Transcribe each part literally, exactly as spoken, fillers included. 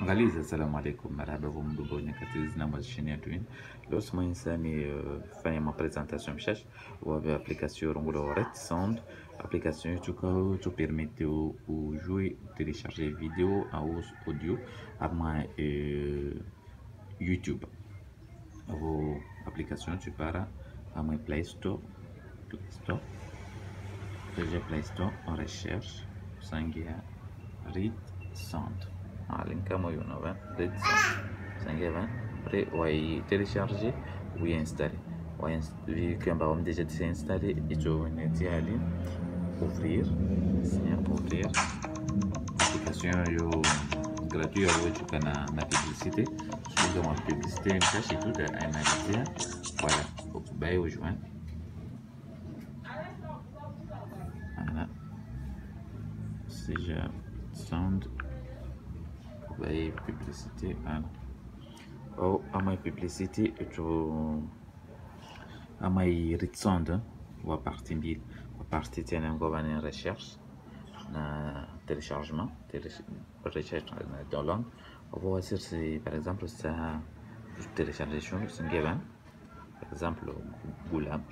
Angalizi, assalamu alaikum, marhaba wa mdubonye kati zina mazishini ya tuin. Leo suma insani fanya ma presentation mshash wabe aplikasyon rongula wa Ryt Sound. Aplikasyon yu tuka yu tu permite yu jouer, telecharger video ou audio ama YouTube. Yu aplikasyon tu para ama Play Store, Play Store. Déjà Play Store, on recherche sangia Ryt Sound. Allez, comme il y en a vingt, après on va télécharger ou installer. Vu qu'on va déjà installer, et je vais aller ouvrir, ouvrir l'application gratuite où on a la publicité. Je vais la publicité, je vais tout analyser. Voilà, je vais voilà, c'est déjà sound. La publicité oh à ma publicité à ma Ryt Sound ou à partir de à partir de la recherche na téléchargement recherche dans l'an on va voir si par exemple ça télécharger chose par exemple goulam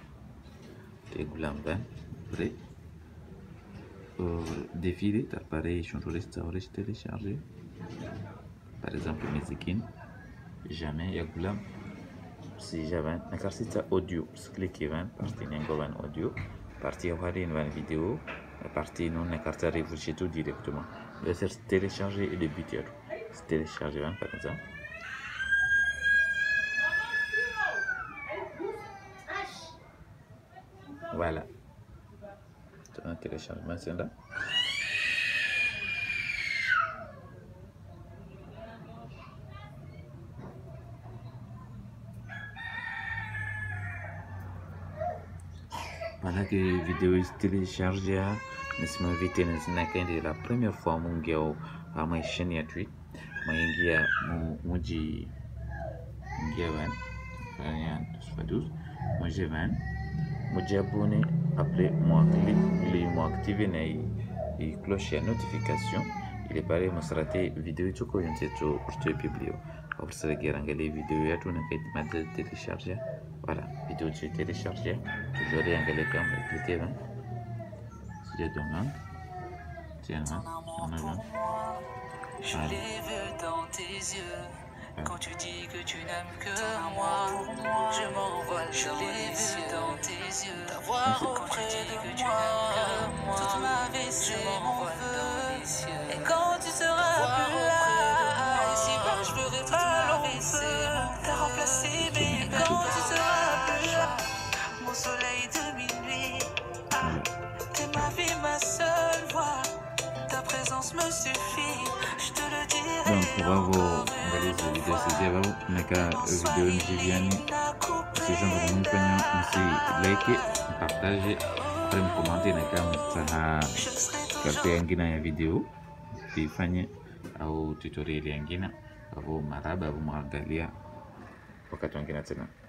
et goulam après défiler t'apparaît sur le restaurant télécharger par exemple musique jamais il y a goulam si j'avais un exercice audio cliquez vingt partie n'engouvan audio partie voir une vidéo partie non la carte arrive chez tout directement le faire télécharger et débuter télécharger vingt par exemple voilà un téléchargement c'est là. Voilà que la vidéo est téléchargée. Je suis invité à la première fois à ma chaîne YouTube. Je suis invité à Je suis abonné. Après, je activé la cloche de notification. Il est pareil que la vidéo est publiée. Je vais regarder la vidéo et télécharger. Voilà, vidéo que j'ai téléchargée, toujours rien que les caméras cliquées, hein. C'est donc un, c'est un, on a un. Je rêve dans tes yeux, quand tu dis que tu n'aimes que moi, je m'envole dans les yeux, dans tes yeux, t'avoir auprès de moi, toute ma vie c'est mon feu, et quand tu seras plus là, si bas je ferai pas long feu, t'as remplacé mes gants. Soleil de minuit, ah, t'es ma vie, ma seule voix, ta présence me suffit, je te le dirai. Donc, bravo, regardez cette vidéo, c'est bravo, Naka, vidéo Njiviani. Si j'en veux vous pognon, vous likez, partagez, après me commenter, Naka, vous captez Angina la vidéo, puis Fanny, au tutoriel Angina, bravo, Marab, bravo, Mardalia, pour que tu en gagnes maintenant.